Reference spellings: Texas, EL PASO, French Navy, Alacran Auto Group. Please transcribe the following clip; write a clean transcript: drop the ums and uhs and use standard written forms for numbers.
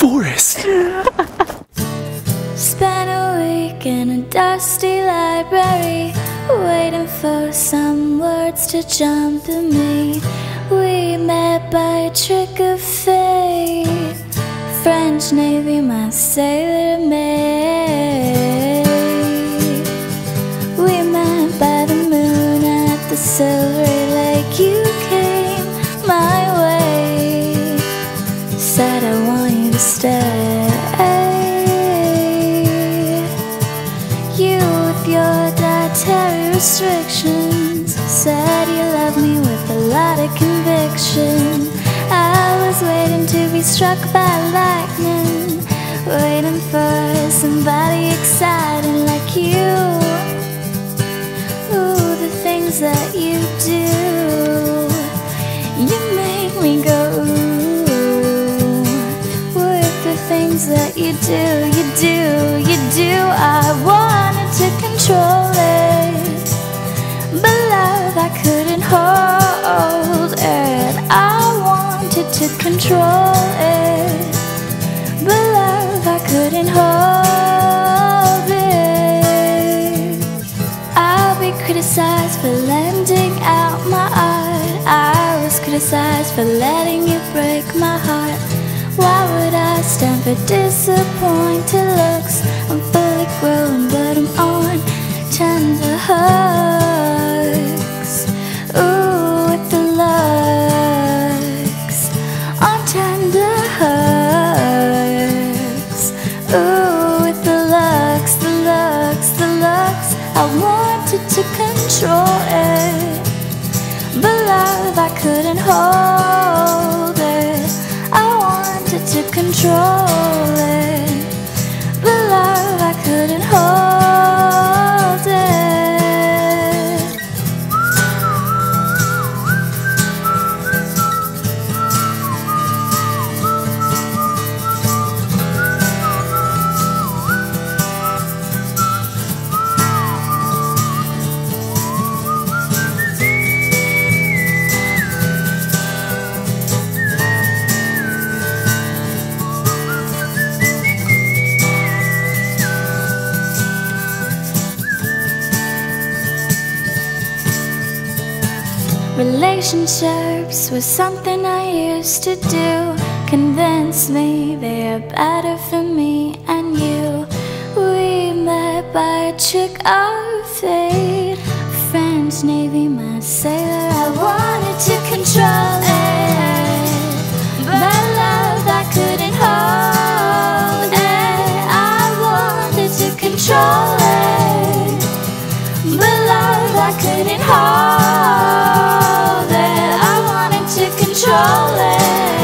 forest. Spent a week in a dusty library, waiting for some words to jump at me. We met by a trick of fate, French Navy, my sailor maid. We met by the moon at the silvery lake. You came my way, said I want you to stay. You with your dietary restrictions, said you love me with a lot of conviction. I was waiting to be struck by lightning, waiting for somebody exciting like you. Ooh, the things that you do, you make me go ooh. With the things that you do, you do, you do. I wanted to control it, but love, I couldn't hold it. To control it, but love, I couldn't hold it. I'll be criticized for lending out my art. I was criticized for letting you break my heart. Why would I stand for disappointed looks? I'm fully grown, but I'm on tender hooks. Ooh, with the love on tender hooks. Ooh, with the looks, the looks, the looks. I wanted to control it, but love, I couldn't hold it. I wanted to control it, but love, I couldn't hold it. Relationships were something I used to do. Convince me they are better for me and you. We met by a trick of fate, French Navy, my sailor. I wanted to control it, but love, I couldn't hold it. I wanted to control it, but love, I couldn't hold it. Control it.